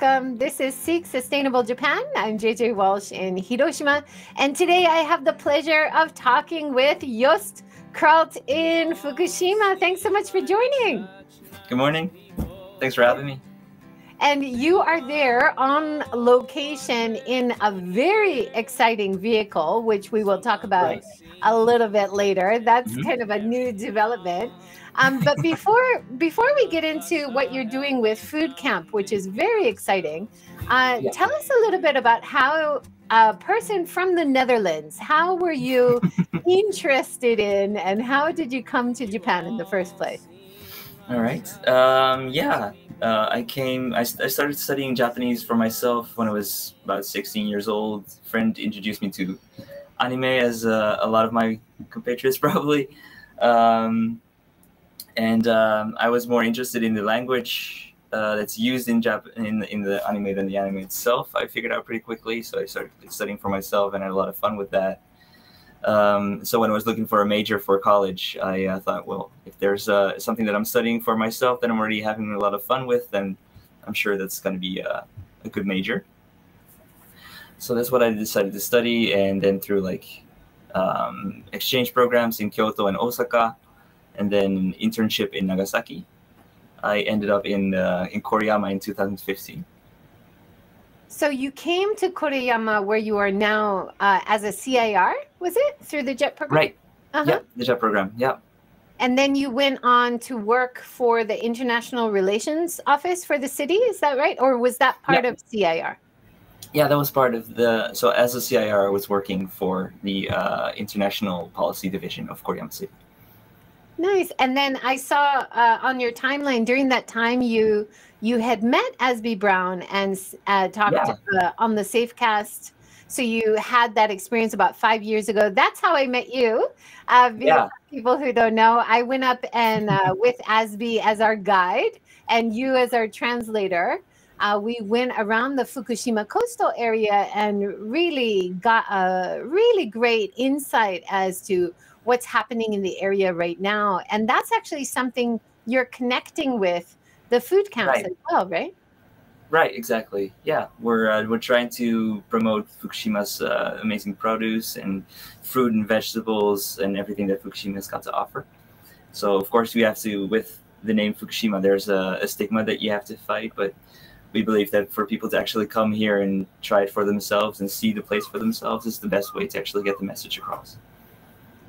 Welcome. This is Seek Sustainable Japan. I'm JJ Walsh in Hiroshima, and today I have the pleasure of talking with Joost Kralt in Fukushima. Thanks so much for joining. Good morning. Thanks for having me. And you are there on location in a very exciting vehicle, which we will talk about a little bit later. That's kind of a new development. But before we get into what you're doing with Food Camp, which is very exciting, tell us a little bit about how a person from the Netherlands, how were you interested in and how did you come to Japan in the first place? All right. I started studying Japanese for myself when I was about 16 years old. A friend introduced me to anime, as a lot of my compatriots probably. I was more interested in the language that's used in the anime than the anime itself. I figured out pretty quickly, so I started studying for myself and had a lot of fun with that. So when I was looking for a major for college, I thought, well, if there's something that I'm studying for myself that I'm already having a lot of fun with, then I'm sure that's going to be a good major. So that's what I decided to study. And then through exchange programs in Kyoto and Osaka, and then an internship in Nagasaki, I ended up in Koriyama in 2015. So you came to Koriyama, where you are now as a CIR, was it? Through the JET program? Right. Yeah, the JET program, yeah. And then you went on to work for the International Relations Office for the city, is that right? Or was that part of CIR? Yeah, that was part of so as a CIR, I was working for the International Policy Division of Koriyama City. Nice. And then I saw on your timeline during that time you had met Asby Brown and talked on the SafeCast. So you had that experience about 5 years ago. That's how I met you. People who don't know, I went up and with Asby as our guide and you as our translator. We went around the Fukushima coastal area and really got a really great insight as to what's happening in the area right now. And that's actually something you're connecting with the food camps as well, right? Right, exactly. Yeah, we're trying to promote Fukushima's amazing produce and fruit and vegetables and everything that Fukushima's got to offer. So of course we have to, with the name Fukushima, there's a stigma that you have to fight, but we believe that for people to actually come here and try it for themselves and see the place for themselves is the best way to actually get the message across.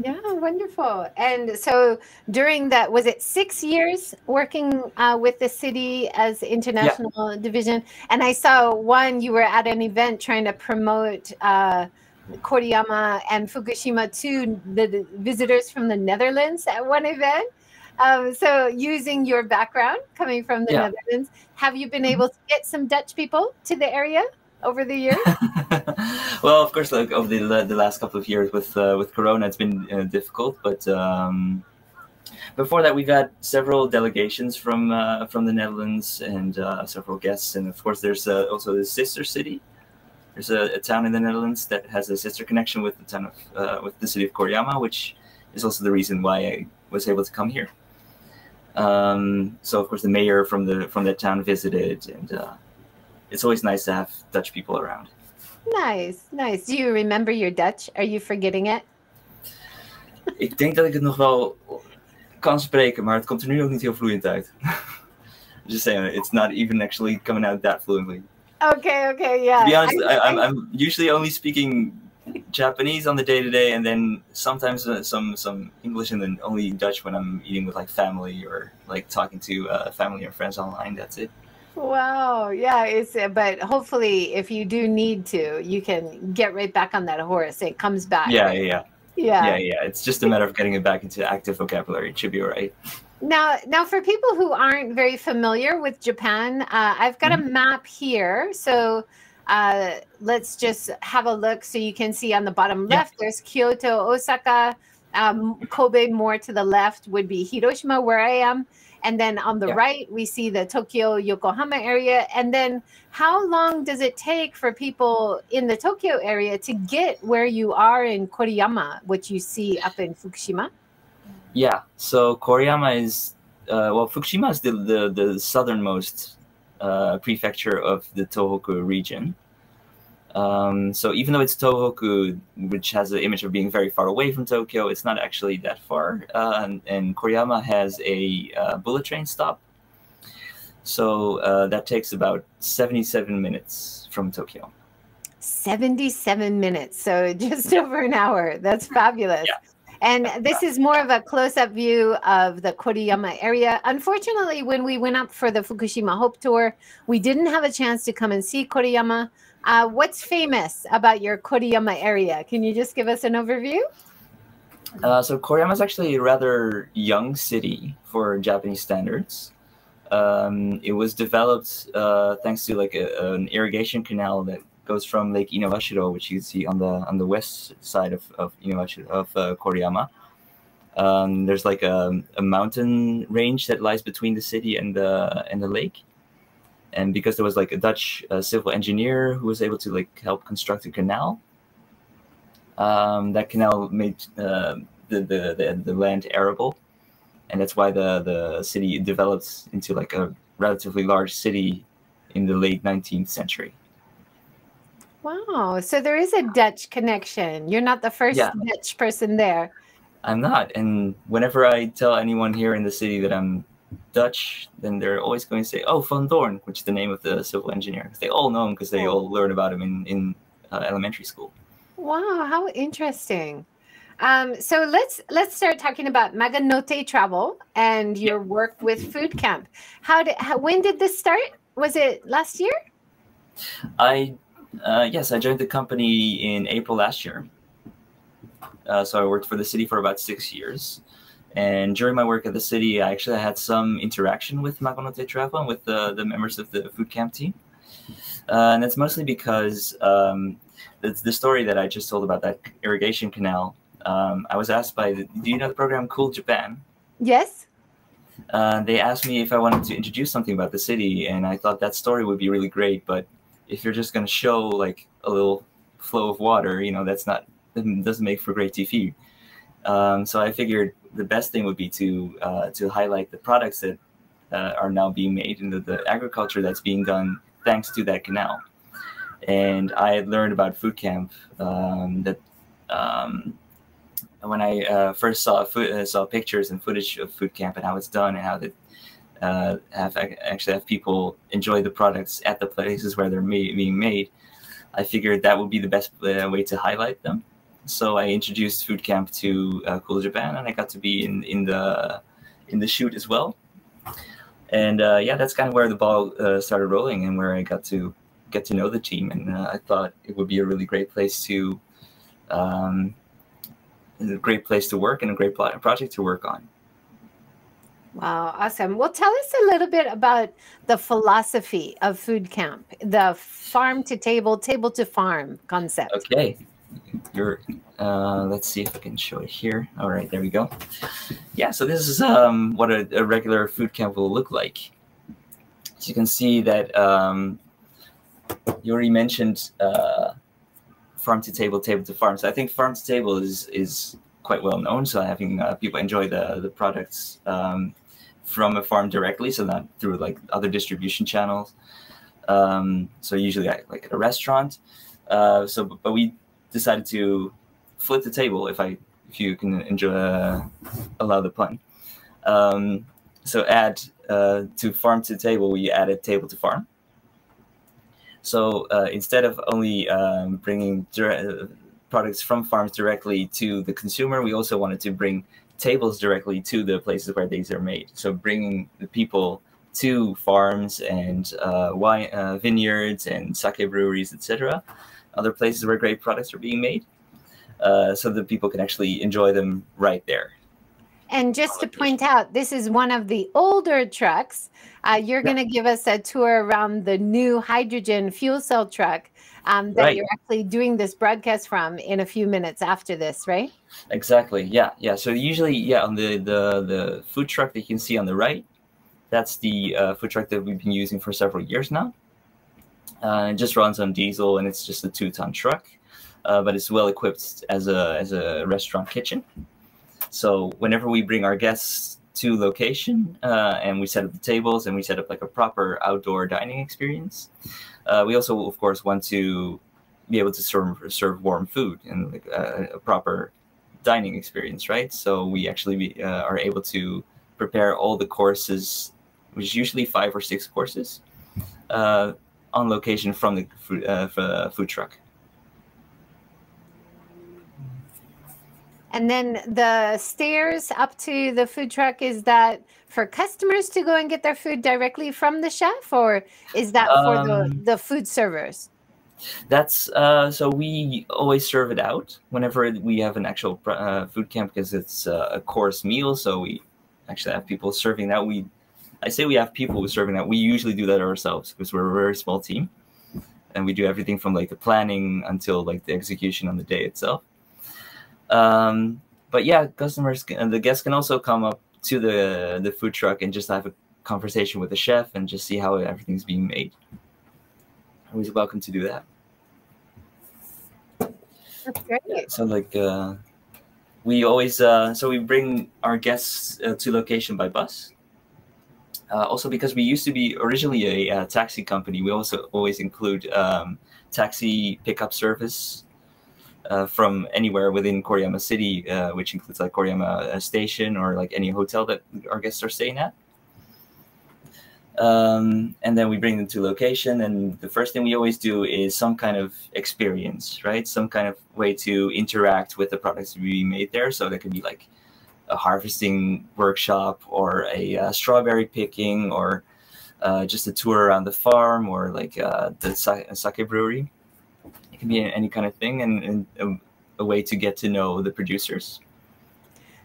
Yeah, wonderful. And so during that, was it 6 years working with the city as international division? And I saw one, you were at an event trying to promote Koriyama and Fukushima to the visitors from the Netherlands at one event. So using your background coming from the Netherlands, have you been able to get some Dutch people to the area over the years? Well, of course, like over the last couple of years with Corona, it's been difficult. But before that, we got several delegations from the Netherlands and several guests. And of course, there's also the sister city. There's a town in the Netherlands that has a sister connection with the town of with the city of Koriyama, which is also the reason why I was able to come here. So of course, the mayor from that town visited, and it's always nice to have Dutch people around. Nice, nice. Do you remember your Dutch? Are you forgetting it? Ik denk dat ik het nog wel kan spreken, maar het komt nu ook niet heel vloeiend uit. Just saying, it's not even actually coming out that fluently. Okay, yeah. To be honest, I'm usually only speaking Japanese on the day-to-day, and then sometimes some English, and then only Dutch when I'm eating with family or talking to family or friends online. That's it. Wow. Yeah. But hopefully if you do need to, you can get right back on that horse. It comes back. Yeah. It's just a matter of getting it back into active vocabulary. It should be all right. Now for people who aren't very familiar with Japan, I've got a map here. So let's just have a look so you can see on the bottom left, there's Kyoto, Osaka, Kobe more to the left would be Hiroshima, where I am. And then on the right, we see the Tokyo-Yokohama area. And then how long does it take for people in the Tokyo area to get where you are in Koriyama, which you see up in Fukushima? Yeah, so Koriyama is, Fukushima is the southernmost prefecture of the Tohoku region. So even though it's Tohoku, which has the image of being very far away from Tokyo, it's not actually that far. And Koriyama has a bullet train stop. So that takes about 77 minutes from Tokyo. 77 minutes. So just over an hour. That's fabulous. Yeah. And this is more of a close-up view of the Koriyama area. Unfortunately, when we went up for the Fukushima Hope Tour, we didn't have a chance to come and see Koriyama. What's famous about your Koriyama area? Can you just give us an overview? So Koriyama is actually a rather young city for Japanese standards. It was developed thanks to like an irrigation canal that goes from Lake Inowashiro, which you see on the west side of Koriyama. There's like a mountain range that lies between the city and the lake. And because there was like a Dutch civil engineer who was able to like help construct a canal, that canal made the land arable, and that's why the city developed into like a relatively large city in the late 19th century. Wow! So there is a Dutch connection. You're not the first Dutch person there. I'm not, and whenever I tell anyone here in the city that I'm Dutch, then they're always going to say, oh, Van Dorn, which is the name of the civil engineer. They all know him because they all learn about him in elementary school. Wow, how interesting. So let's start talking about Magonote Travel and your work with Food Camp. When did this start? Was it last year? Yes, I joined the company in April last year. So I worked for the city for about 6 years. And during my work at the city, I actually had some interaction with Magonote Travel and with the members of the Food Camp team. And that's mostly because the story that I just told about that irrigation canal, I was asked by, do you know the program Cool Japan? Yes. They asked me if I wanted to introduce something about the city, and I thought that story would be really great, but if you're just going to show like a little flow of water, you know, that doesn't make for great TV. So I figured the best thing would be to highlight the products that are now being made and the agriculture that's being done thanks to that canal. And I had learned about Food Camp when I first saw pictures and footage of Food Camp and how it's done and how they actually have people enjoy the products at the places where they're being made. I figured that would be the best way to highlight them. So I introduced Food Camp to Cool Japan, and I got to be in the shoot as well. And yeah, that's kind of where the ball started rolling, and where I got to get to know the team. And I thought it would be a really great place to, work and a great project to work on. Wow, awesome. Well, tell us a little bit about the philosophy of Food Camp, the farm to table, table to farm concept. Okay. Let's see if I can show it here. All right, there we go. Yeah, so this is what a regular food camp will look like. So you can see that you already mentioned farm to table, table to farm. So I think farm to table is quite well known. So having people enjoy the products from a farm directly, so not through like other distribution channels. So usually like at a restaurant. But we decided to flip the table, if you can enjoy, allow the pun. So add to farm to table, we added table to farm. So instead of only bringing products from farms directly to the consumer, we also wanted to bring tables directly to the places where these are made. So bringing the people to farms and vineyards and sake breweries, etc., other places where great products are being made, so that people can actually enjoy them right there. And just to point out, this is one of the older trucks. You're going to give us a tour around the new hydrogen fuel cell truck that you're actually doing this broadcast from in a few minutes after this, right? Exactly. Yeah. Yeah. So usually, yeah, on the food truck that you can see on the right, that's the food truck that we've been using for several years now. It just runs on diesel, and it's just a 2-ton truck, but it's well equipped as a restaurant kitchen. So whenever we bring our guests to location, and we set up the tables, and we set up like a proper outdoor dining experience. We also, of course, want to be able to serve warm food and like a proper dining experience, right? So we actually are able to prepare all the courses, which is usually 5 or 6 courses, on location from the food truck. And then the stairs up to the food truck, is that for customers to go and get their food directly from the chef, or is that for the food servers? That's so we always serve it out whenever we have an actual food camp, because it's a course meal. So we actually have people serving that. I say we have people serving that. We usually do that ourselves because we're a very small team, and we do everything from like the planning until like the execution on the day itself. But yeah, the guests can also come up to the food truck and just have a conversation with the chef and just see how everything's being made. Always welcome to do that. That's great. Yeah, so like we always so we bring our guests to location by bus. Also because we used to be originally a taxi company, we also always include taxi pickup service from anywhere within Koriyama City, which includes like Koriyama Station or like any hotel that our guests are staying at. And then we bring them to location, and the first thing we always do is some kind of experience, right? Some kind of way to interact with the products we made there. So that could be like a harvesting workshop, or a strawberry picking, or just a tour around the farm, or like the sake brewery. It can be any kind of thing, and a way to get to know the producers.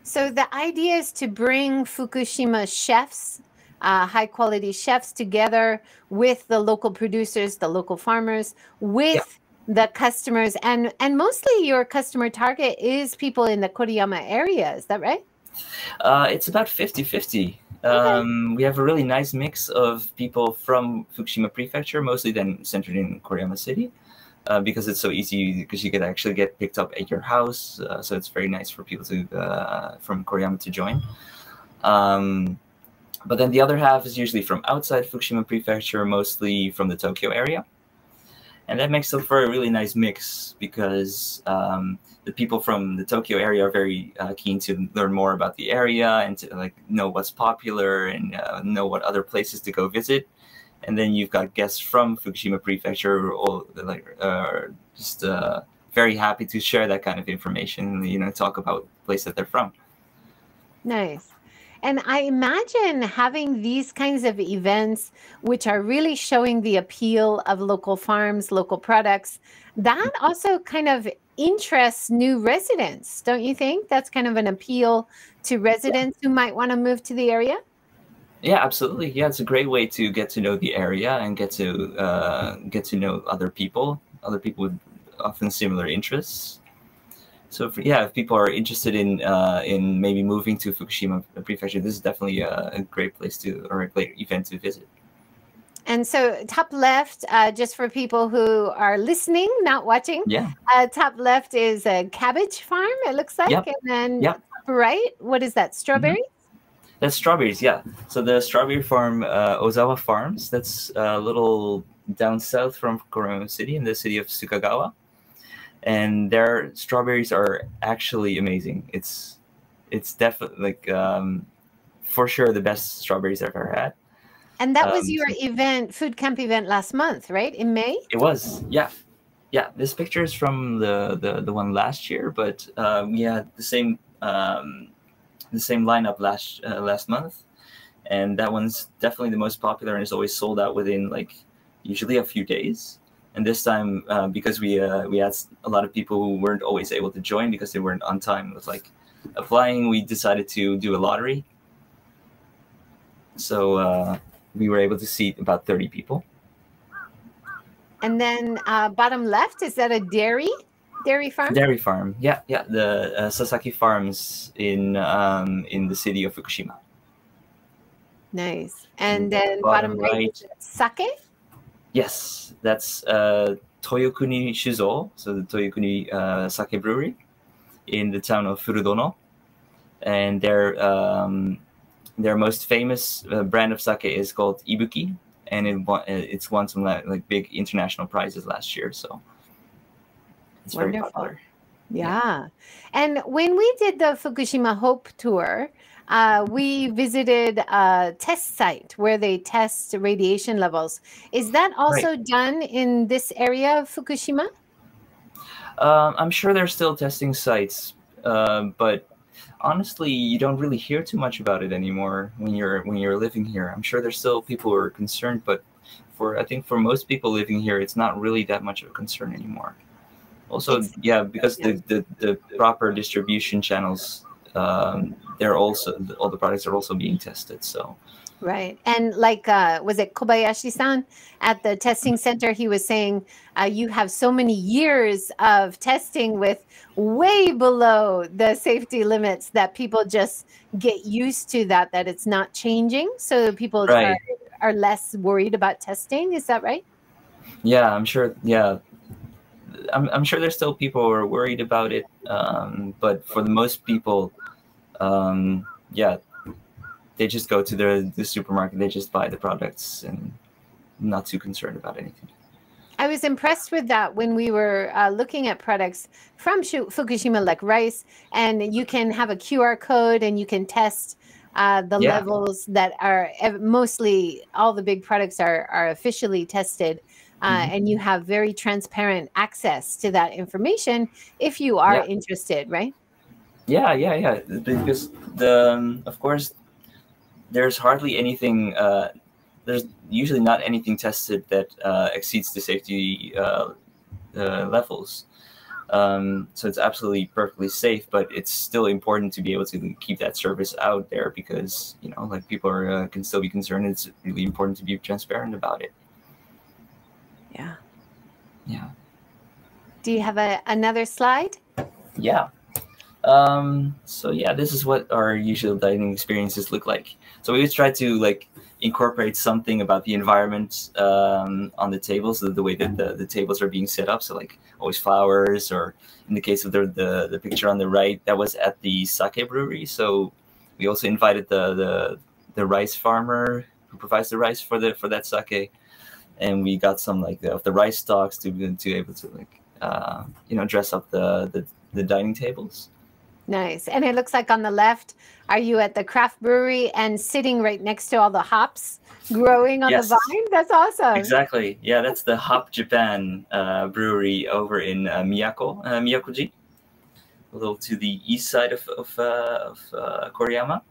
So the idea is to bring Fukushima chefs, high quality chefs, together with the local producers, the local farmers, with the customers, and mostly your customer target is people in the Koriyama area. Is that right? It's about 50-50. We have a really nice mix of people from Fukushima Prefecture, mostly then centered in Koriyama City, because it's so easy, because you can actually get picked up at your house. So it's very nice for people to from Koriyama to join. But then the other half is usually from outside Fukushima Prefecture, mostly from the Tokyo area. And that makes up for a really nice mix, because the people from the Tokyo area are very keen to learn more about the area and to like know what's popular and know what other places to go visit. And then you've got guests from Fukushima Prefecture, all like just very happy to share that kind of information, you know, talk about the place that they're from. Nice. And I imagine having these kinds of events, which are really showing the appeal of local farms, local products, that also kind of interests new residents, don't you think? That's kind of an appeal to residents who might want to move to the area? Yeah, absolutely. Yeah, it's a great way to get to know the area and get to know other people with often similar interests. So if people are interested in maybe moving to Fukushima Prefecture, this is definitely a great place to, or a great event to visit. And so top left, just for people who are listening, not watching, top left is a cabbage farm, it looks like. And then top right, what is that, strawberries? That's strawberries, So the strawberry farm, Ozawa Farms, that's a little down south from Koriyama City in the city of Tsukagawa. And their strawberries are actually amazing. It's definitely like for sure the best strawberries I've ever had. And that was your event, food camp event last month, right? In May? It was, yeah. This picture is from the one last year, but we had the same lineup last month, and that one's definitely the most popular and is always sold out within like usually a few days. And this time, because we had a lot of people who weren't always able to join because they weren't on time with like applying, we decided to do a lottery. So we were able to seat about 30 people. And then bottom left, is that a dairy farm? Dairy farm, yeah. The Sasaki Farms in the city of Fukushima. Nice. And then bottom right, sake. Yes, that's Toyokuni Shuzo, so the Toyokuni sake brewery in the town of Furudono. And their Their most famous brand of sake is called Ibuki, and it's won some like big international prizes last year. So it's wonderful. Very popular. Yeah. And when we did the Fukushima Hope Tour, we visited a test site where they test radiation levels. Is that also done in this area of Fukushima? I'm sure they're still testing sites, but honestly, you don't really hear too much about it anymore when you're living here. I'm sure there's still people who are concerned, but I think for most people living here, it's not really that much of a concern anymore. Also, yeah, because the proper distribution channels, they're also, all the products are also being tested. So, right, and like was it Kobayashi-san at the testing center? He was saying you have so many years of testing with way below the safety limits that people just get used to that it's not changing. So people are less worried about testing. Is that right? Yeah, I'm sure. Yeah. I'm sure there's still people who are worried about it, but for the most people, yeah, they just go to the supermarket, they just buy the products, and not too concerned about anything. I was impressed with that when we were looking at products from Fukushima, like rice, and you can have a QR code and you can test the levels that are mostly all the big products are officially tested. And you have very transparent access to that information if you are interested, right? Yeah. Because of course, there's hardly anything. There's usually not anything tested that exceeds the safety levels. So it's absolutely perfectly safe, but it's still important to be able to keep that service out there because like people are, can still be concerned. It's really important to be transparent about it. Yeah. Do you have another slide? Yeah. So yeah, this is what our usual dining experiences look like. So we always try to like incorporate something about the environment on the tables, the way that the tables are being set up. So like always flowers, or in the case of the picture on the right, that was at the sake brewery. So we also invited the rice farmer who provides the rice for that sake. And we got some like of the rice stalks to able to like dress up the dining tables. Nice. And it looks like on the left, are you at the craft brewery and sitting right next to all the hops growing on the vine? That's awesome. Exactly. Yeah, that's the Hop Japan brewery over in Miyakoji, a little to the east side of Koriyama.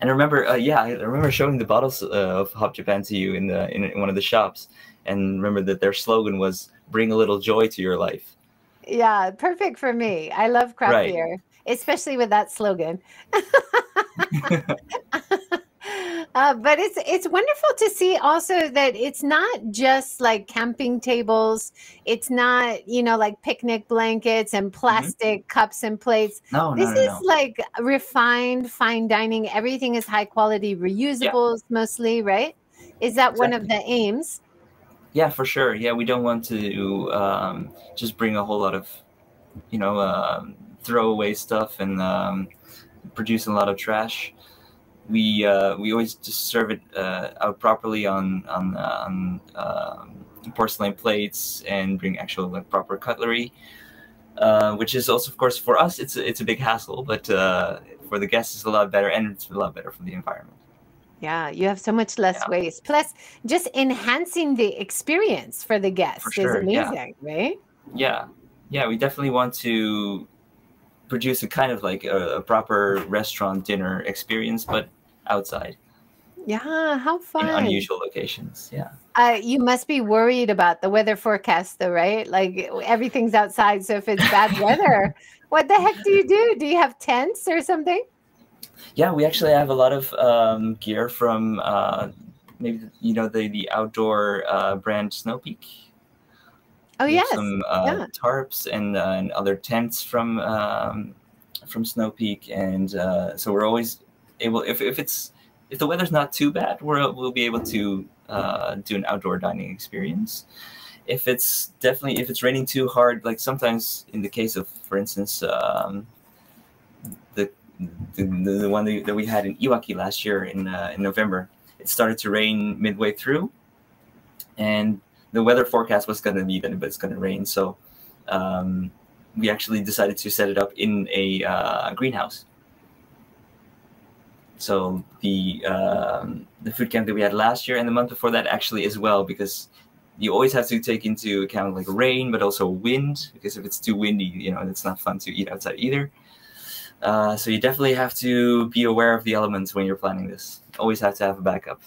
And remember, I remember showing the bottles of Hop Japan to you in one of the shops. And remember that their slogan was "Bring a little joy to your life." Yeah, perfect for me. I love craft beer, especially with that slogan. But it's wonderful to see also that it's not just like camping tables. It's not, like picnic blankets and plastic cups and plates. No, this is like refined, fine dining. Everything is high quality, reusables mostly, right? Is that one of the aims? Yeah, for sure. Yeah, we don't want to just bring a whole lot of, throwaway stuff and produce a lot of trash. We always just serve it out properly on porcelain plates and bring actual like proper cutlery, which is also, of course, for us it's a big hassle, but for the guests it's a lot better, and it's a lot better for the environment. Yeah, you have so much less waste. Plus, just enhancing the experience for the guests is amazing, right? Yeah. We definitely want to produce a kind of like a proper restaurant dinner experience, but outside. Yeah, how fun. In unusual locations, you must be worried about the weather forecast though, right? Like everything's outside, so if it's bad weather, what the heck do you do? Do you have tents or something? Yeah, we actually have a lot of gear from maybe, the outdoor brand Snow Peak. Oh, yes. Some tarps and other tents from Snow Peak, and so we're always able, if the weather's not too bad, we'll be able to do an outdoor dining experience. If it's raining too hard, like sometimes in the case of, for instance, the the one that we had in Iwaki last year in November. It started to rain midway through, and the weather forecast was going to be that it's going to rain. So we actually decided to set it up in a greenhouse. So the food camp that we had last year and the month before that actually as well, because you always have to take into account like rain, but also wind, because if it's too windy, you know, it's not fun to eat outside either. So you definitely have to be aware of the elements when you're planning this. Always have to have a backup.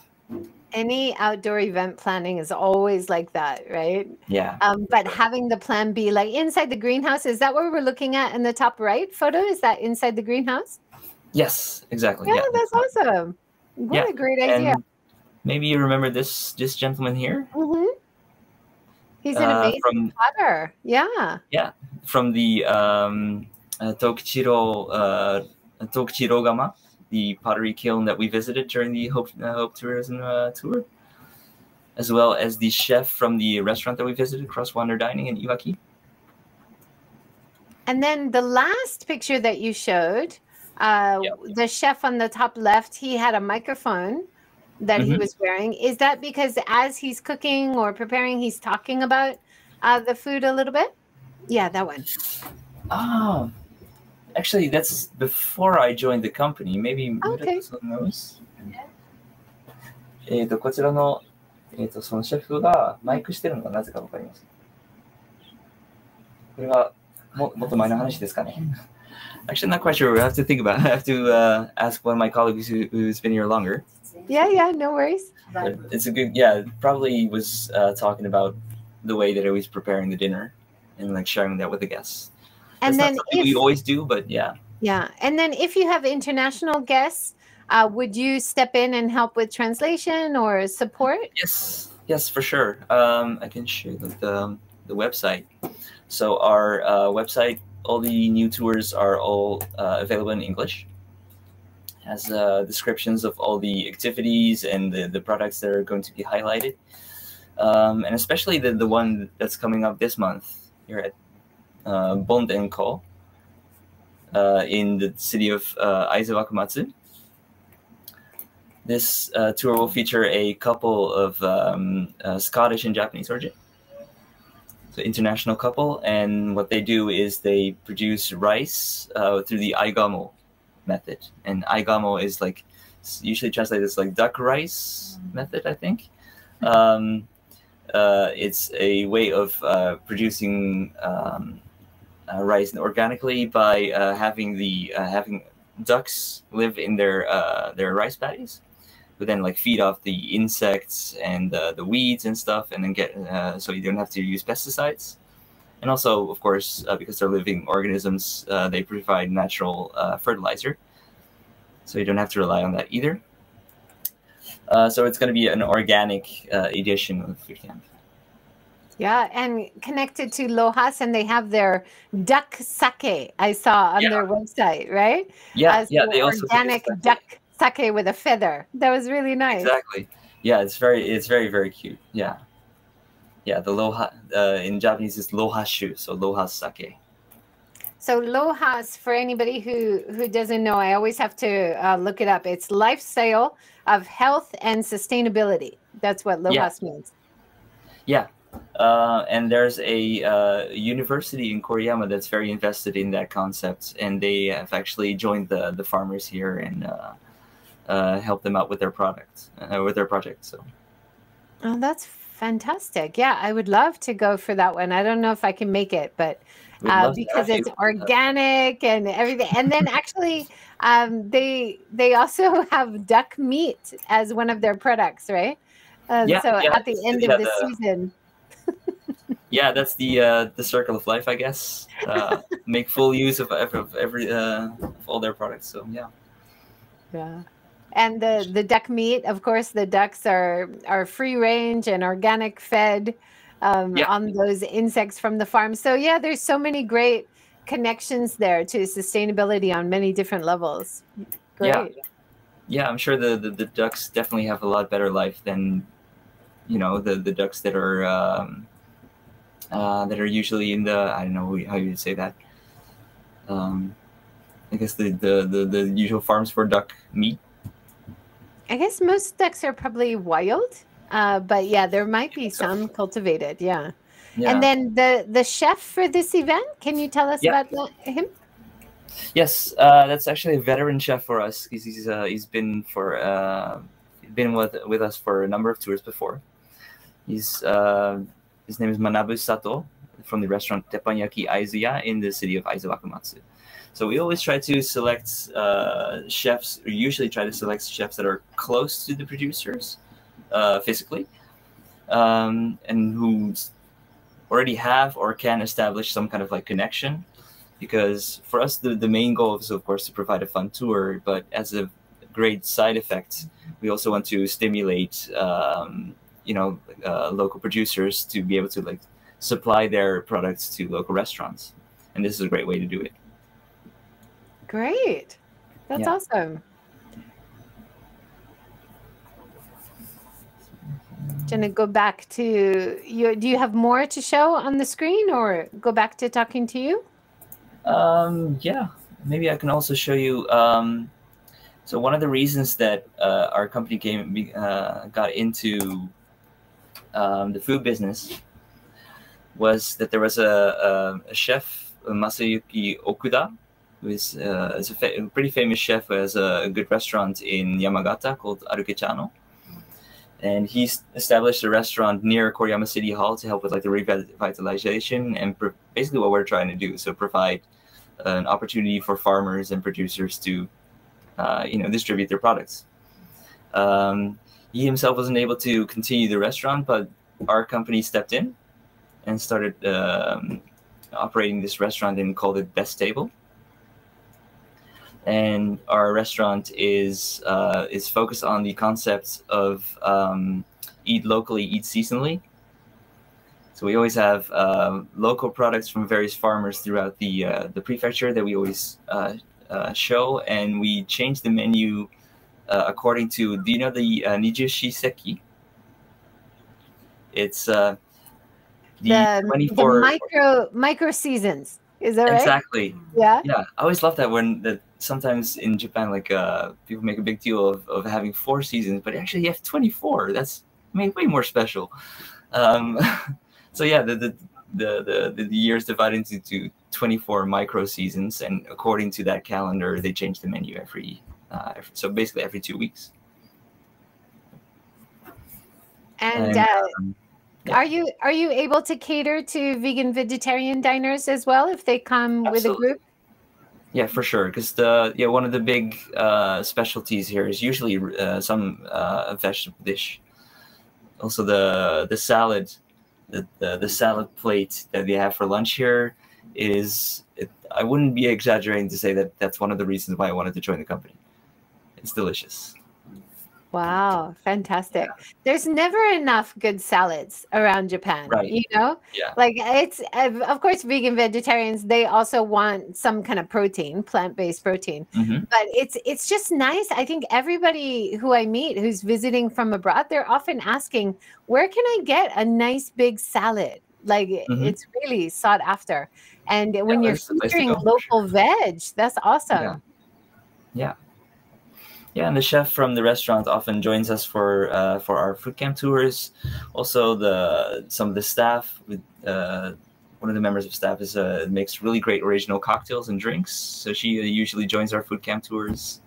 Any outdoor event planning is always like that, right? Yeah. But having the plan be like inside the greenhouse, is that what we're looking at in the top right photo? Is that inside the greenhouse? Yes, exactly. Yeah, yeah. That's awesome. What a great idea. And maybe you remember this gentleman here. Mm-hmm. He's an amazing potter. Yeah. Yeah, from the Tokuchirogama, the pottery kiln that we visited during the Hope Tourism tour, as well as the chef from the restaurant that we visited, Crosswander Dining in Iwaki. And then the last picture that you showed, the chef on the top left, he had a microphone that he was wearing. Is that because as he's cooking or preparing, he's talking about the food a little bit? Yeah, that one. Oh, actually, that's before I joined the company. Maybe Murato-san knows. Actually, I'm not quite sure. We have to think about it. I have to ask one of my colleagues who's been here longer. Yeah, no worries. But it's a good, probably was talking about the way that I was preparing the dinner and like sharing that with the guests. And that's not something we always do, but yeah. Yeah. And then if you have international guests, would you step in and help with translation or support? Yes, for sure. I can share the website. So our website, all the new tours are all available in English. It has descriptions of all the activities and the products that are going to be highlighted. And especially the one that's coming up this month here at Bond & Co. In the city of Aizu Wakamatsu. This tour will feature a couple of Scottish and Japanese origin. So international couple, and what they do is they produce rice through the aigamo method. And aigamo is like, usually translated as like duck rice method, I think. It's a way of producing rice organically by having ducks live in their rice paddies, but then like feed off the insects and the weeds and stuff, and then get so you don't have to use pesticides. And also, of course, because they're living organisms, they provide natural fertilizer, so you don't have to rely on that either. So it's going to be an organic edition of the food camp. Yeah, and connected to Lohas, and they have their duck sake, I saw on their website, right? Yeah, they also organic duck sake with a feather. That was really nice. Exactly. Yeah, it's very, very cute. Yeah, yeah. The Loha in Japanese is Lohashu, so Lohas sake. So Lohas, for anybody who doesn't know, I always have to look it up. It's lifestyle of health and sustainability. That's what Lohas means. Yeah. And there's a university in Koriyama that's very invested in that concept. And they have actually joined the farmers here and helped them out with their project. So. Oh, that's fantastic. Yeah, I would love to go for that one. I don't know if I can make it, but... because it's organic and everything. And then actually, they also have duck meat as one of their products, right? At the end of the season. Yeah, that's the circle of life, I guess. Make full use of all their products. So yeah. Yeah. And the duck meat, of course, the ducks are free range and organic fed. On those insects from the farm. So yeah, there's so many great connections there to sustainability on many different levels. Great. Yeah, I'm sure the ducks definitely have a lot better life than, you know, the ducks that are usually in the, I don't know how you would say that. I guess the usual farms for duck meat. I guess most ducks are probably wild, but yeah, there might be some cultivated. Yeah. Yeah. And then the chef for this event, can you tell us about him? Yes, that's actually a veteran chef for us. He's been for been with us for a number of tours before. He's his name is Manabu Sato from the restaurant Teppanyaki Aizuya in the city of Aizu Wakamatsu. So we always try to select chefs, or usually try to select chefs that are close to the producers physically, and who already have or can establish some kind of like connection. Because for us, the main goal is, of course, to provide a fun tour, but as a great side effect, we also want to stimulate, local producers to be able to like supply their products to local restaurants. And this is a great way to do it. Great. That's awesome. Gonna go back to you. Do you have more to show on the screen, or go back to talking to you? Yeah, maybe I can also show you. So one of the reasons that our company got into the food business was that there was a chef, Masayuki Okuda, who is a pretty famous chef who has a good restaurant in Yamagata called Arukechano. And he established a restaurant near Koriyama City Hall to help with like the revitalization and basically what we're trying to do. So provide an opportunity for farmers and producers to, distribute their products. He himself wasn't able to continue the restaurant, but our company stepped in and started operating this restaurant and called it Best Table. And our restaurant is focused on the concept of eat locally, eat seasonally. So we always have local products from various farmers throughout the prefecture that we always show, and we change the menu according to. Do you know the Nijushi Seki? It's the 24 micro seasons. Is that right? Exactly. Yeah. Yeah. I always love that when that. Sometimes in Japan, like people make a big deal of having 4 seasons, but actually you have 24. That's way more special. So yeah, the year is divided into 24 micro seasons, and according to that calendar, they change the menu so basically every 2 weeks. And are you able to cater to vegan vegetarian diners as well if they come with a group? Yeah, for sure. Because one of the big specialties here is usually some vegetable dish. Also, the salad plate that we have for lunch here is. I wouldn't be exaggerating to say that that's one of the reasons why I wanted to join the company. It's delicious. Wow, fantastic. Yeah. There's never enough good salads around Japan, right. You know? Yeah. Like it's, of course, vegan vegetarians, they also want some kind of protein, plant-based protein. Mm-hmm. But it's just nice. I think everybody who I meet who's visiting from abroad, they're often asking, where can I get a nice big salad? Like mm-hmm. It's really sought after. And when you're featuring local veg, that's awesome. Yeah. Yeah, and the chef from the restaurant often joins us for our food camp tours. Also, some of the staff, one of the members of staff makes really great original cocktails and drinks. So she usually joins our food camp tours.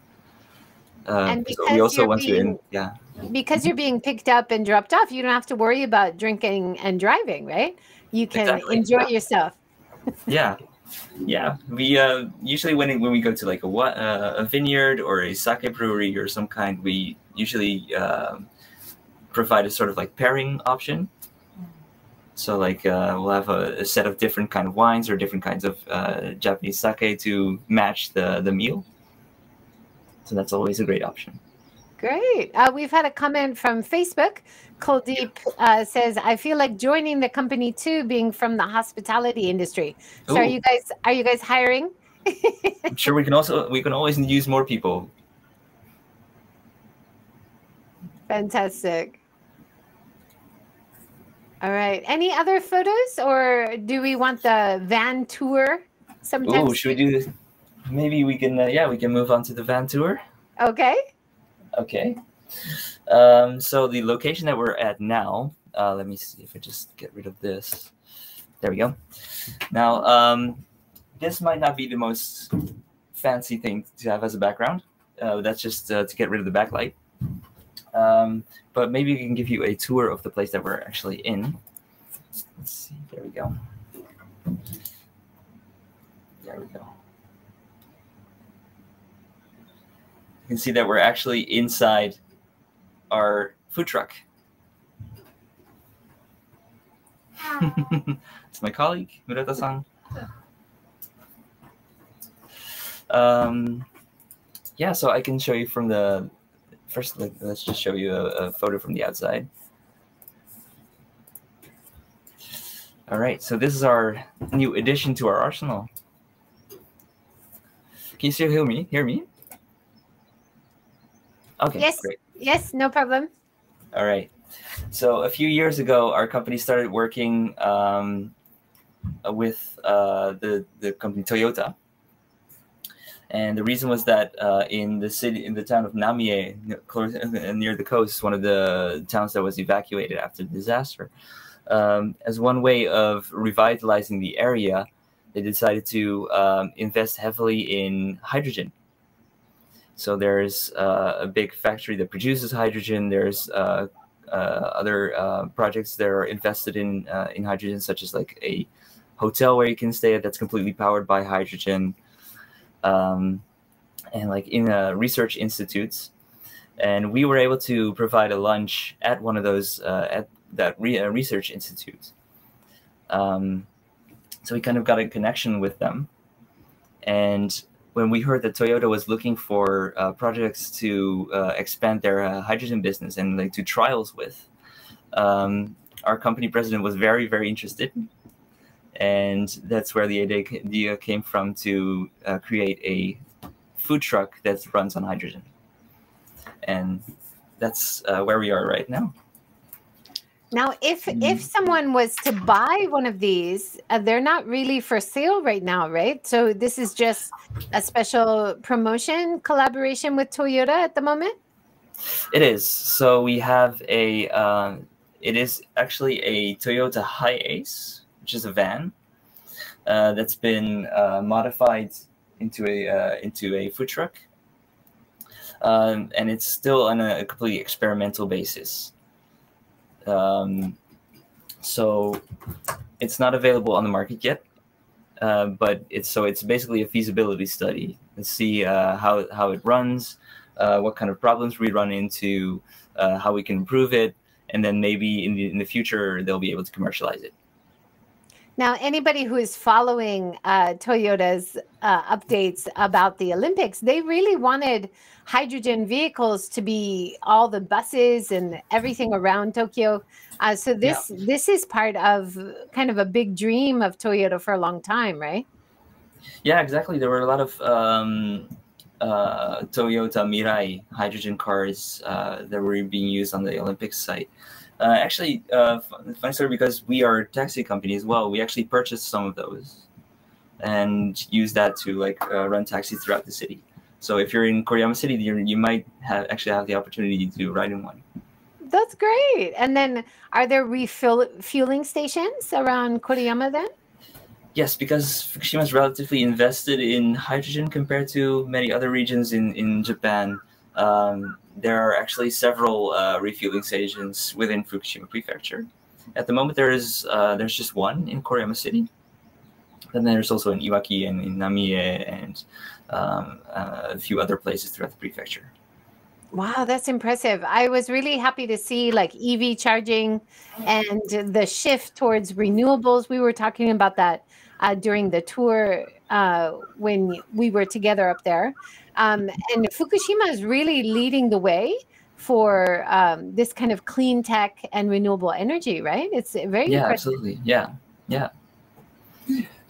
And because so we also want to, yeah. Because you're being picked up and dropped off, you don't have to worry about drinking and driving, right? You can enjoy yourself. Yeah. Yeah, we usually when we go to like a vineyard or a sake brewery or some kind, we usually provide a sort of like pairing option. So like we'll have a set of different kind of wines or different kinds of Japanese sake to match the meal. So that's always a great option. Great. We've had a comment from Facebook. Kuldeep says, I feel like joining the company too, being from the hospitality industry. So are you guys hiring? I'm sure we can always use more people. Fantastic. All right. Any other photos, or do we want the van tour? Should we do this? maybe we can we can move on to the van tour. Okay. So the location that we're at now, let me see if I just get rid of this. There we go. Now, this might not be the most fancy thing to have as a background. That's just to get rid of the backlight. But maybe we can give you a tour of the place that we're actually in. Let's see. There we go. You can see that we're actually inside our food truck. It's my colleague, Murata-san. Yeah, so I can show you from the... First, let's just show you a photo from the outside. All right, so this is our new addition to our arsenal. Can you still hear me? Okay, yes, great. Yes, no problem. All right. So a few years ago, our company started working with the company Toyota. And the reason was that in the town of Namie, near the coast, one of the towns that was evacuated after the disaster, as one way of revitalizing the area, they decided to invest heavily in hydrogen. So there's a big factory that produces hydrogen. There's other projects that are invested in hydrogen, such as like a hotel where you can stay at that's completely powered by hydrogen, and like in research institutes. And we were able to provide a lunch at one of those at that research institute. So we kind of got a connection with them, and when we heard that Toyota was looking for projects to expand their hydrogen business and like do trials with, our company president was very, very interested. And that's where the idea came from to create a food truck that runs on hydrogen. And that's where we are right now. Now, if someone was to buy one of these, they're not really for sale right now, right? So this is just a special promotion collaboration with Toyota at the moment? It is. So we have a, it is actually a Toyota Hiace, which is a van that's been modified into a food truck. And it's still on a completely experimental basis. So it's not available on the market yet, but it's basically a feasibility study. Let's see how it runs, what kind of problems we run into, how we can improve it, and then maybe in the future they'll be able to commercialize it. Now, anybody who is following Toyota's updates about the Olympics, they really wanted hydrogen vehicles to be all the buses and everything around Tokyo. So this is part of kind of a big dream of Toyota for a long time, right? Yeah, exactly. There were a lot of Toyota Mirai hydrogen cars that were being used on the Olympics site. Actually, funny story, because we are a taxi company as well, we actually purchased some of those and use that to like run taxis throughout the city. So if you're in Koriyama City, you might actually have the opportunity to ride in one. That's great. And then are there refueling stations around Koriyama then? Yes, because Fukushima is relatively invested in hydrogen compared to many other regions in Japan. There are actually several refueling stations within Fukushima Prefecture. At the moment, there's just one in Koriyama City. And then there's also in Iwaki and in Namie and a few other places throughout the prefecture. Wow, that's impressive. I was really happy to see like EV charging and the shift towards renewables. We were talking about that during the tour when we were together up there. And Fukushima is really leading the way for this kind of clean tech and renewable energy, right? It's very impressive. Absolutely. Yeah.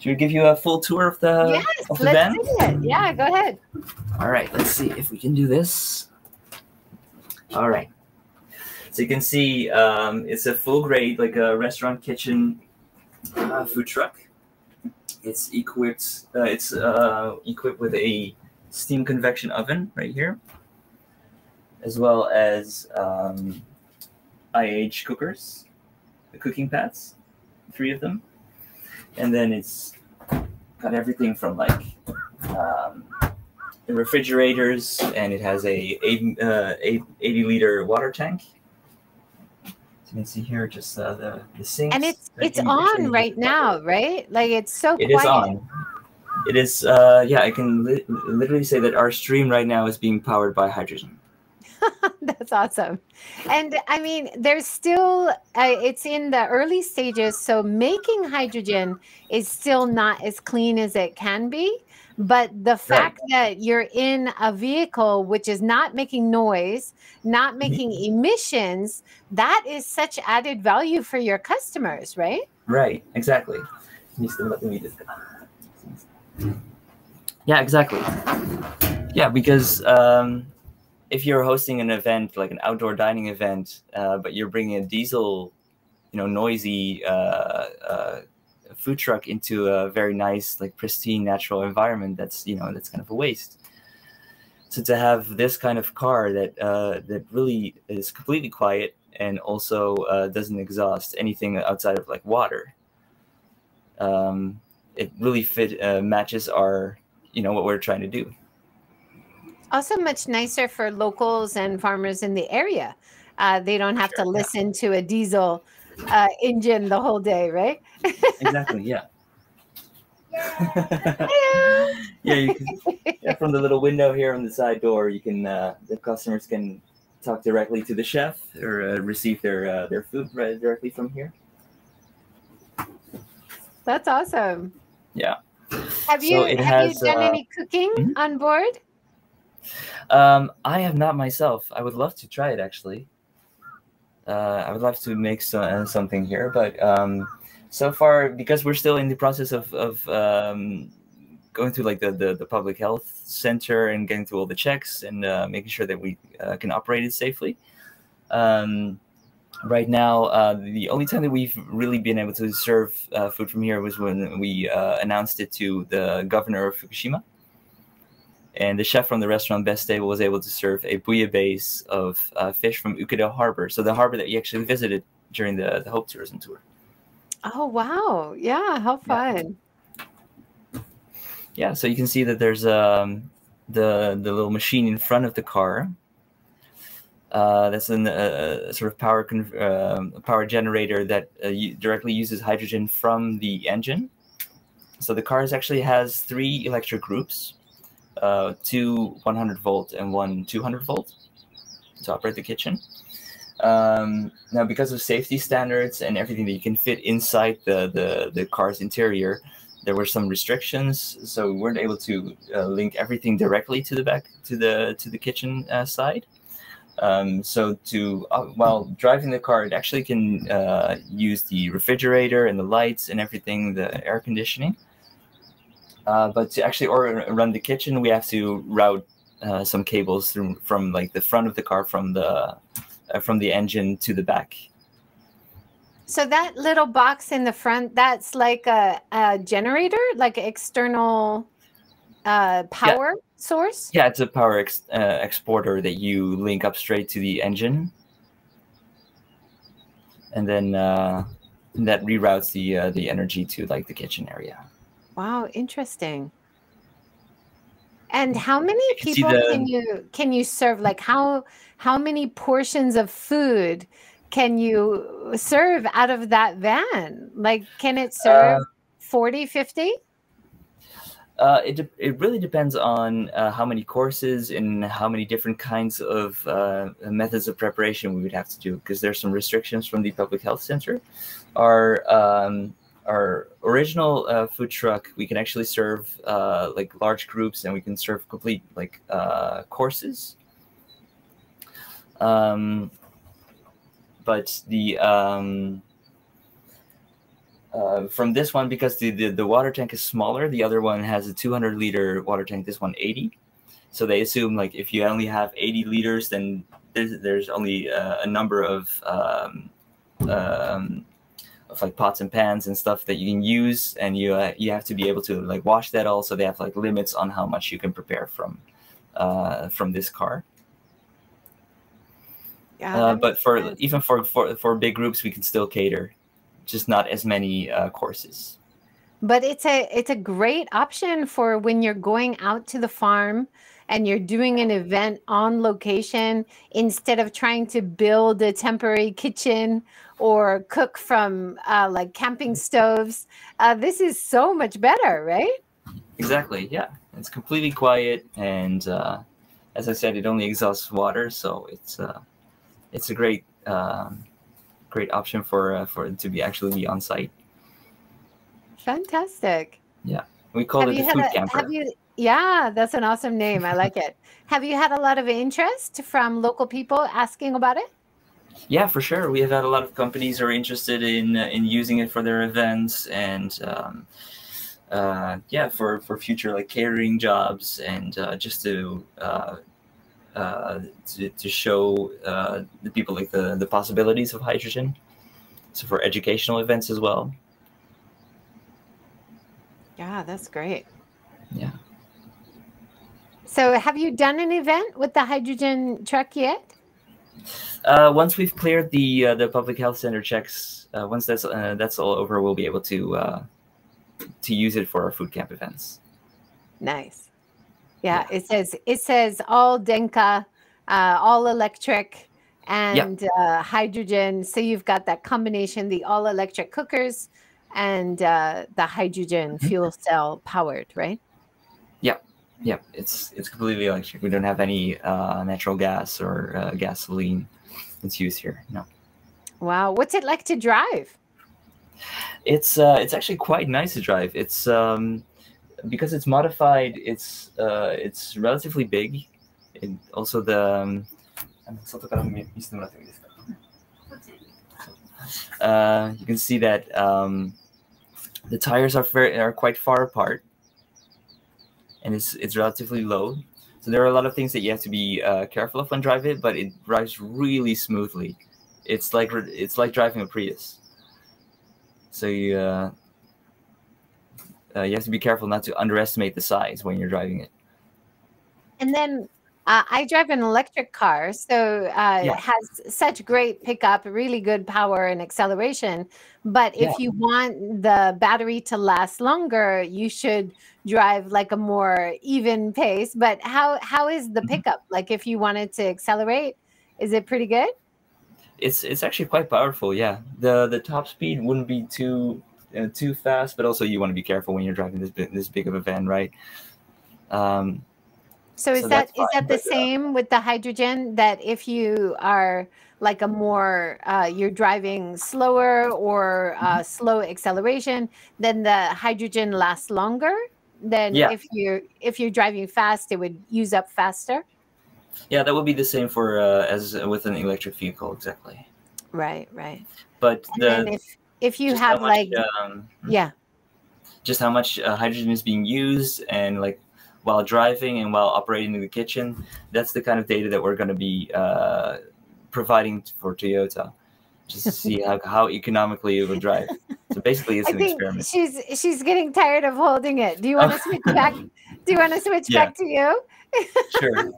Should we give you a full tour of the van? Yes, let's do it. Yeah, go ahead. All right, let's see if we can do this. All right. So you can see it's a full grade, like a restaurant kitchen food truck. It's equipped with a steam convection oven right here, as well as IH cookers, the cooking pads, 3 of them. And then it's got everything from like the refrigerators, and it has a 80-liter water tank. You can see here just the sinks. And it's on right now, right? Like it's so quiet. It is on. It is, yeah, I can literally say that our stream right now is being powered by hydrogen. That's awesome. And I mean, there's still, it's in the early stages. So making hydrogen is still not as clean as it can be. But the fact that you're in a vehicle which is not making noise, not making emissions, that is such added value for your customers, right? Right, exactly. Yeah, exactly. Yeah, because if you're hosting an event, like an outdoor dining event, but you're bringing a diesel, you know, noisy food truck into a very nice, like pristine natural environment, that's, you know, that's kind of a waste. So to have this kind of car that that really is completely quiet and also doesn't exhaust anything outside of like water, it really matches our, you know, what we're trying to do. Also much nicer for locals and farmers in the area. They don't have to listen to a diesel engine the whole day, right? Exactly, yeah. Yeah, you can, from the little window here on the side door, you can the customers can talk directly to the chef or receive their food right directly from here. That's awesome. Yeah. Have you done any cooking on board? I have not myself. I would love to try it actually. I would love to make something here, but so far, because we're still in the process of going through like the public health center and getting through all the checks and making sure that we can operate it safely. Right now, the only time that we've really been able to serve food from here was when we announced it to the governor of Fukushima. And the chef from the restaurant Best Table was able to serve a bouillabaisse of fish from Ukido Harbor. So the harbor that you actually visited during the Hope Tourism Tour. Oh, wow. Yeah, how fun. Yeah, so you can see that there's the little machine in front of the car. That's a sort of power generator that directly uses hydrogen from the engine. So the car actually has 3 electric groups. 2 100-volt and 1 200-volt to operate the kitchen. Now, because of safety standards and everything that you can fit inside the car's interior, there were some restrictions, so we weren't able to link everything directly to the back to the kitchen side. So while driving the car, it actually can use the refrigerator and the lights and everything, the air conditioning. But to actually run the kitchen, we have to route some cables from like the front of the car from the engine to the back. So that little box in the front, that's like a generator, like an external power source? Yeah, it's a power exporter that you link up straight to the engine. And then that reroutes the energy to like the kitchen area. Wow, interesting. And how many people can you serve? Like how many portions of food can you serve out of that van? Like can it serve 40, 50? It really depends on how many courses and how many different kinds of methods of preparation we would have to do, because there's some restrictions from the Public Health Center. Our original food truck, we can actually serve like large groups, and we can serve complete like courses. But the from this one, because the water tank is smaller, the other one has a 200-liter water tank. This one 80. So they assume like if you only have 80 liters, then there's only a number of of like pots and pans and stuff that you can use, and you have to be able to like wash that all. So they have like limits on how much you can prepare from this car. Yeah, but for even for big groups, we can still cater, just not as many courses. But it's a great option for when you're going out to the farm and you're doing an event on location instead of trying to build a temporary kitchen or cook from like camping stoves. This is so much better, right? Exactly. Yeah, it's completely quiet, and as I said, it only exhausts water, so it's a great great option for it to be actually be on site. Fantastic. Yeah, we call it the food camper. Yeah, that's an awesome name. I like it. Have you had a lot of interest from local people asking about it? Yeah, for sure. We have had a lot of companies who are interested in using it for their events and for future like catering jobs and just to show the people like the possibilities of hydrogen. So for educational events as well. Yeah, that's great. Yeah. So have you done an event with the hydrogen truck yet? Once we've cleared the public health center checks, once that's all over, we'll be able to use it for our food camp events. Nice. Yeah, yeah. It says all Denka, all electric, and hydrogen. So you've got that combination, the all electric cookers and the hydrogen fuel cell powered, right? Yep. Yep. It's completely electric. We don't have any natural gas or gasoline that's used here. No. Wow. What's it like to drive? It's actually quite nice to drive. It's because it's modified. It's relatively big. And also the you can see that the tires are quite far apart. And it's relatively low. So there are a lot of things that you have to be careful of when driving it, but it drives really smoothly. It's like driving a Prius. So you have to be careful not to underestimate the size when you're driving it. And then I drive an electric car, so it has such great pickup, really good power and acceleration. But if you want the battery to last longer, you should drive like a more even pace. But how is the pickup? Like if you wanted to accelerate, is it pretty good? It's actually quite powerful. Yeah, the top speed wouldn't be too fast, but also you want to be careful when you're driving this big of a van, right? So is that the same with the hydrogen, that if you are like a more, you're driving slower or slow acceleration, then the hydrogen lasts longer than if you're driving fast, it would use up faster? Yeah, that would be the same for as with an electric vehicle, exactly. Right, right. But if you have much, like, just how much hydrogen is being used and like, while driving and while operating in the kitchen, that's the kind of data that we're going to be providing for Toyota, just to see how economically it would drive. So basically, it's an experiment. She's getting tired of holding it. Do you want to switch back? Do you want to switch back to you? Sure.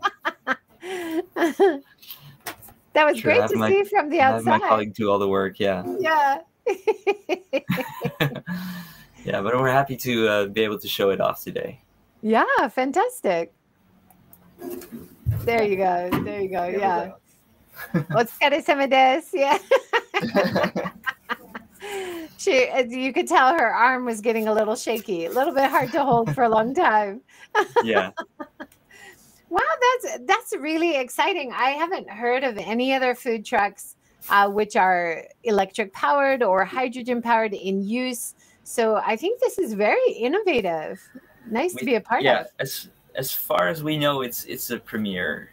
That was great to see from the outside. I have my colleague do all the work. Yeah. Yeah. Yeah, but we're happy to be able to show it off today. Yeah, fantastic. There you go. There you go. Yeah. Otsukaresama desu. Yeah. You could tell her arm was getting a little shaky, a little bit hard to hold for a long time. Yeah. Wow, that's really exciting. I haven't heard of any other food trucks which are electric powered or hydrogen powered in use. So I think this is very innovative. Nice to be a part of. Yeah, as far as we know, it's a premiere.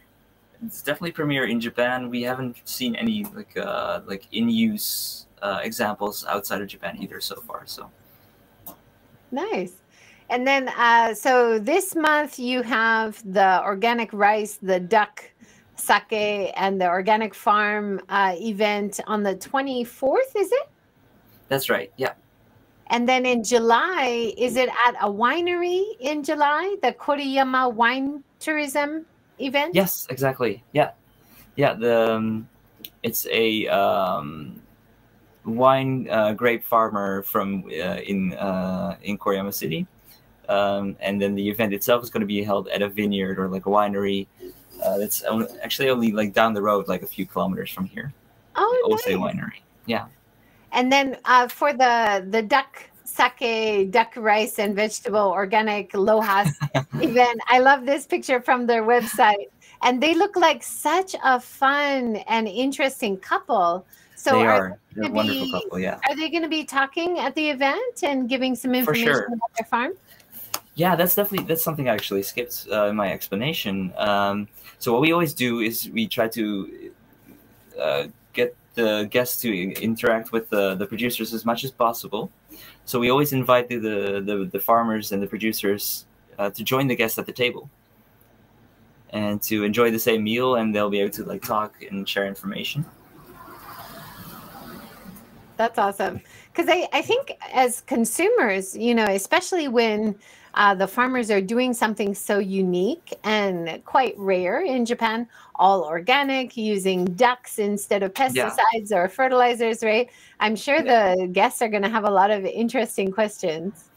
It's definitely a premiere in Japan. We haven't seen any like in use examples outside of Japan either so far. So nice. And then so this month you have the organic rice, the duck sake, and the organic farm event on the 24th. Is it? That's right. Yeah. And then in July, is it at a winery in July, the Koriyama wine tourism event? Yes, exactly. Yeah. Yeah. The it's a wine grape farmer from in Koriyama City. And then the event itself is going to be held at a vineyard or like a winery. That's actually only like down the road, like a few kilometers from here. Oh, nice. Osei Winery. Yeah. And then for the duck sake, duck rice and vegetable organic lohas event, I love this picture from their website. And they look like such a fun and interesting couple. So they are. They're a wonderful couple, yeah. Are they going to be talking at the event and giving some information about their farm? Yeah, that's definitely, that's something I actually skipped in my explanation. So what we always do is we try to get the guests to interact with the producers as much as possible. So we always invite the farmers and the producers to join the guests at the table and to enjoy the same meal, and they'll be able to like talk and share information. That's awesome. Because I think as consumers, you know, especially when the farmers are doing something so unique and quite rare in Japan, all organic, using ducks instead of pesticides or fertilizers, right? I'm sure the guests are going to have a lot of interesting questions.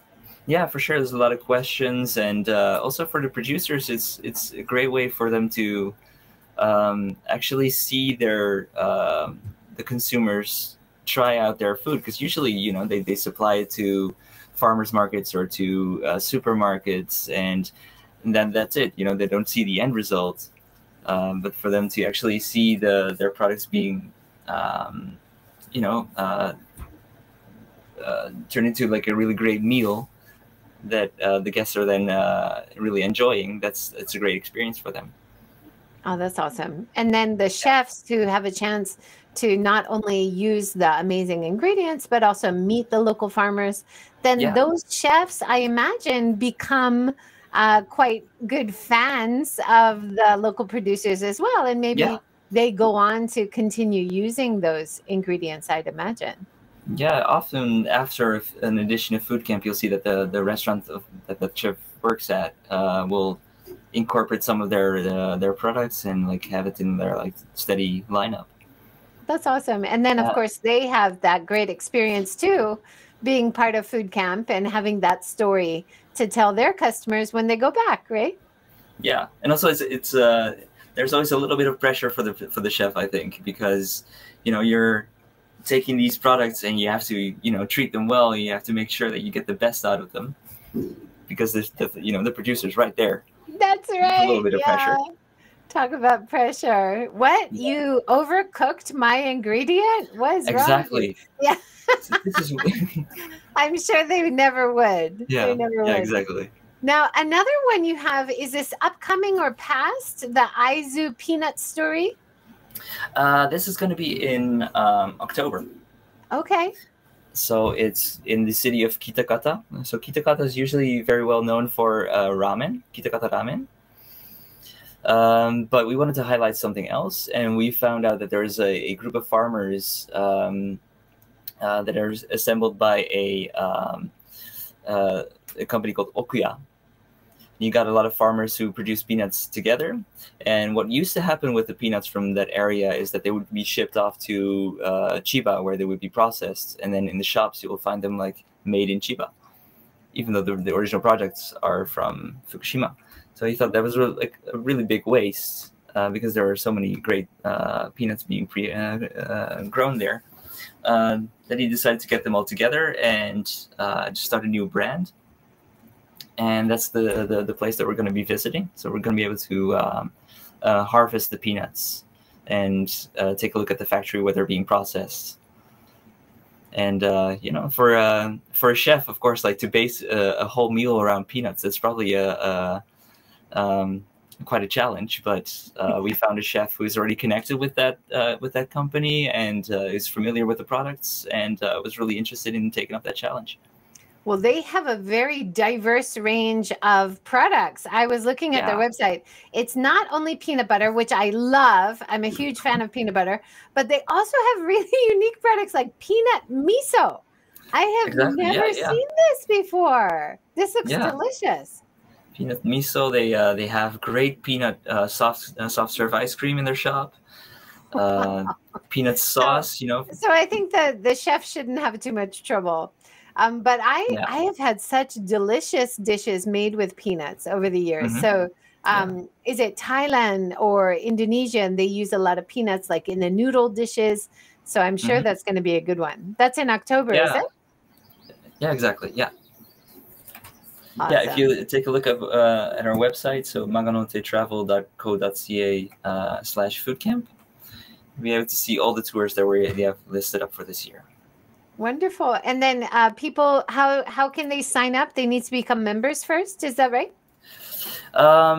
Yeah, for sure. There's a lot of questions. And also for the producers, it's a great way for them to actually see their the consumers try out their food, because usually, you know, they supply it to farmers markets or to supermarkets, and then that's it. You know, they don't see the end result, but for them to actually see their products being, you know, turned into like a really great meal that the guests are then really enjoying. It's a great experience for them. Oh, that's awesome. And then the chefs who have a chance to not only use the amazing ingredients, but also meet the local farmers, then those chefs, I imagine, become quite good fans of the local producers as well. And maybe they go on to continue using those ingredients, I'd imagine. Yeah, often after an edition of Food Camp, you'll see that the restaurant that the chef works at will incorporate some of their products and like have it in their like steady lineup. That's awesome. And then of course they have that great experience too, being part of Food Camp and having that story to tell their customers when they go back, right? Yeah, and also it's there's always a little bit of pressure for the chef, I think, because you know you're taking these products and you have to treat them well. You have to make sure that you get the best out of them, because the producer's right there. That's right. A little bit of pressure. Talk about pressure. What? You overcooked my ingredient? What's wrong? Exactly. Yeah. I'm sure they never would. Yeah, they never would. Exactly. Now, another one you have, is this upcoming or past, the Aizu peanut story? This is going to be in October. Okay. So it's in the city of Kitakata. So Kitakata is usually very well known for ramen, Kitakata ramen. But we wanted to highlight something else, and we found out that there is a group of farmers that are assembled by a company called Okuya. You got a lot of farmers who produce peanuts together, and what used to happen with the peanuts from that area is that they would be shipped off to Chiba, where they would be processed, and then in the shops you will find them like made in Chiba, even though the original products are from Fukushima. So he thought that was like a really big waste because there were so many great peanuts being grown there. Then he decided to get them all together and just start a new brand. And that's the place that we're going to be visiting. So we're going to be able to harvest the peanuts and take a look at the factory where they're being processed. And you know, for a chef, of course, like to base a whole meal around peanuts, it's probably quite a challenge. But we found a chef who is already connected with that company and is familiar with the products and was really interested in taking up that challenge. Well, they have a very diverse range of products. I was looking at their website. It's not only peanut butter, which I love. I'm a huge fan of peanut butter, but they also have really unique products like peanut miso. I have never seen this before. This looks delicious. Peanut miso. They have great peanut soft serve ice cream in their shop. Peanut sauce, you know. So I think that the chef shouldn't have too much trouble. But I have had such delicious dishes made with peanuts over the years. Mm-hmm. So is it Thailand or Indonesian? They use a lot of peanuts like in the noodle dishes. So I'm sure that's going to be a good one. That's in October, is it? Yeah, exactly. Yeah. Awesome. Yeah, if you take a look up, at our website, so magonotetravel.co.ca /foodcamp, you'll be able to see all the tours that they have listed up for this year. Wonderful. And then people, how can they sign up? They need to become members first. Is that right?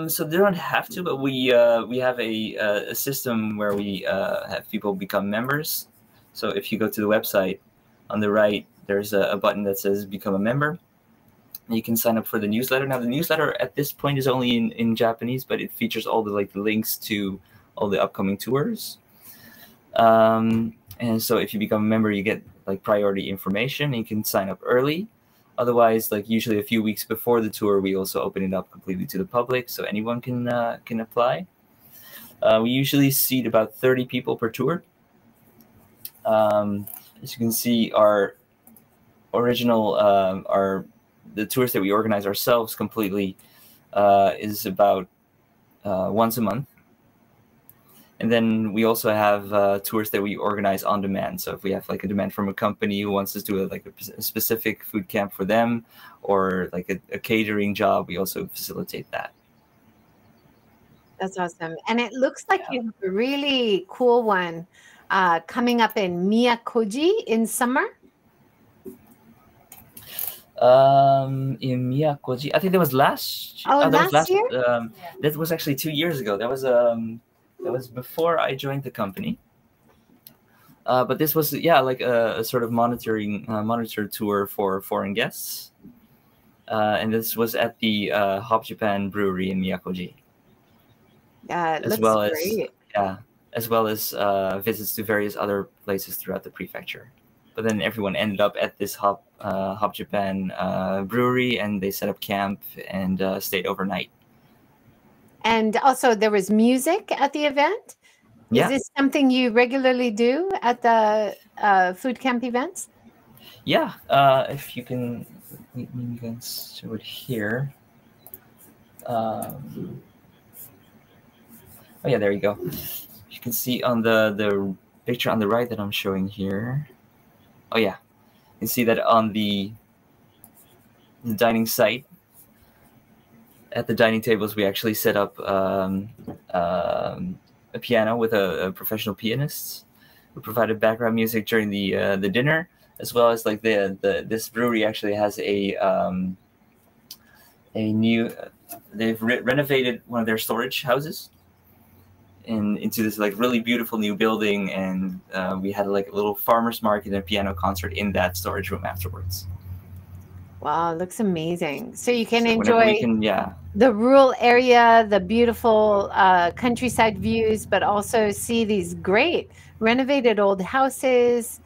So they don't have to, but we have a system where we have people become members. So if you go to the website, on the right, there's a button that says become a member. You can sign up for the newsletter. Now, the newsletter at this point is only in Japanese, but it features all the the links to all the upcoming tours. And so if you become a member, you get priority information. You can sign up early. Otherwise, usually a few weeks before the tour, we also open it up completely to the public, so anyone can apply. We usually seat about 30 people per tour. As you can see, our original, the tours that we organize ourselves completely is about once a month. And then we also have tours that we organize on demand. So if we have a demand from a company who wants us to do a specific food camp for them, or a catering job, we also facilitate that. That's awesome. And it looks like you have a really cool one coming up in Miyakoji in summer. In Miyakoji, I think that was last year. Oh, last year? That was actually 2 years ago. That was... That was before I joined the company, but this was a sort of monitor tour for foreign guests, and this was at the Hop Japan brewery in Miyakoji. Yeah, as well as visits to various other places throughout the prefecture. But then everyone ended up at this Hop Japan brewery, and they set up camp and stayed overnight. And also there was music at the event. Yeah. Is this something you regularly do at the food camp events? Yeah. If you can, let me show it here. Oh, yeah, there you go. You can see on the picture on the right that I'm showing here. Oh, yeah. You can see that on the dining site. At the dining tables, we actually set up a piano with a professional pianist who provided background music during the dinner, as well as this brewery actually has a new. They've renovated one of their storage houses into this really beautiful new building, and we had a little farmers market and a piano concert in that storage room afterwards. Wow, it looks amazing. So you can enjoy the rural area, the beautiful countryside views, but also see these great renovated old houses,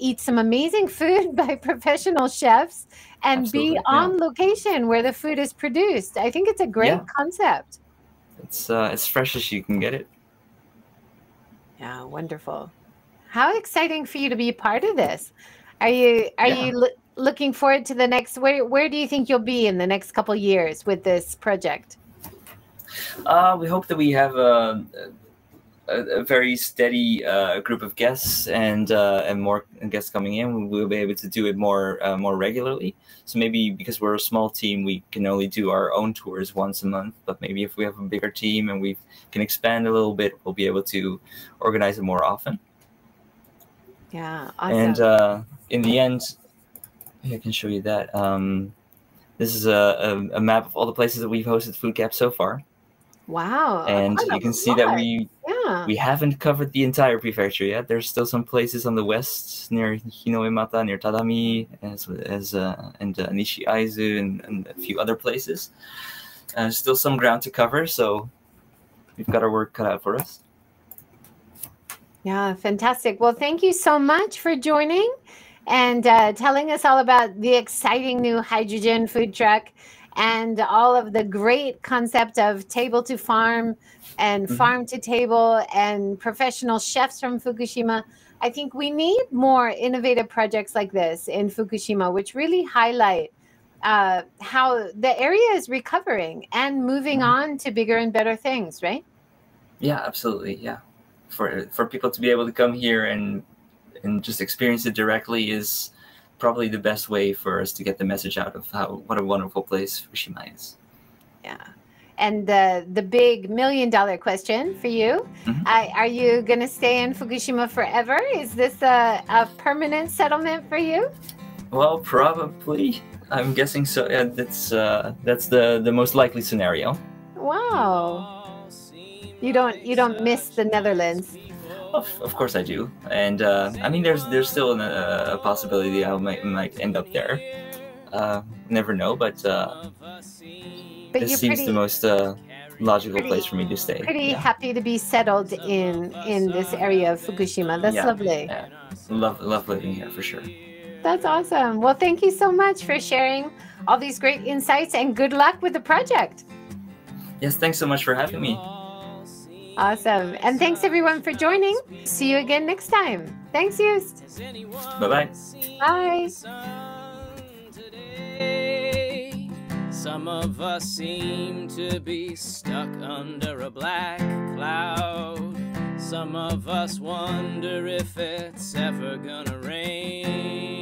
eat some amazing food by professional chefs, and be on location where the food is produced. I think it's a great concept. It's as fresh as you can get it. Yeah, wonderful. How exciting for you to be a part of this. Are you looking forward to the next? Where do you think you'll be in the next couple of years with this project? We hope that we have a very steady group of guests and more guests coming in. We'll be able to do it more regularly. So maybe because we're a small team, we can only do our own tours once a month. But maybe if we have a bigger team and we can expand a little bit, we'll be able to organize it more often. Yeah, awesome. And in the end. I can show you that. This is a map of all the places that we've hosted food camp so far. Wow. And you can see that we haven't covered the entire prefecture yet. There's still some places on the west near Hinoemata, near Tadami, and Nishi Aizu, and a few other places. Still some ground to cover, so we've got our work cut out for us. Yeah, fantastic. Well, thank you so much for joining. and telling us all about the exciting new hydrogen food truck and all of the great concept of table to farm and farm to table and professional chefs from Fukushima. I think we need more innovative projects like this in Fukushima, which really highlight how the area is recovering and moving on to bigger and better things, right? Yeah, absolutely. Yeah. For people to be able to come here and just experience it directly is probably the best way for us to get the message out of what a wonderful place Fukushima is. Yeah. And the big $1 million question for you, are you going to stay in Fukushima forever? Is this a permanent settlement for you? Well, probably. I'm guessing so. Yeah, that's the most likely scenario. Wow. You don't miss the Netherlands. Of course I do. And I mean, there's still a possibility I might end up there. Never know, but it seems the most logical place for me to stay. Pretty happy to be settled in this area of Fukushima. That's lovely. Yeah. Love living here for sure. That's awesome. Well, thank you so much for sharing all these great insights and good luck with the project. Yes, thanks so much for having me. Awesome. And thanks everyone for joining. See you again next time. Thanks, Joost. Bye-bye. Bye. Some of us seem to be stuck under a black cloud. Some of us wonder if it's ever gonna rain.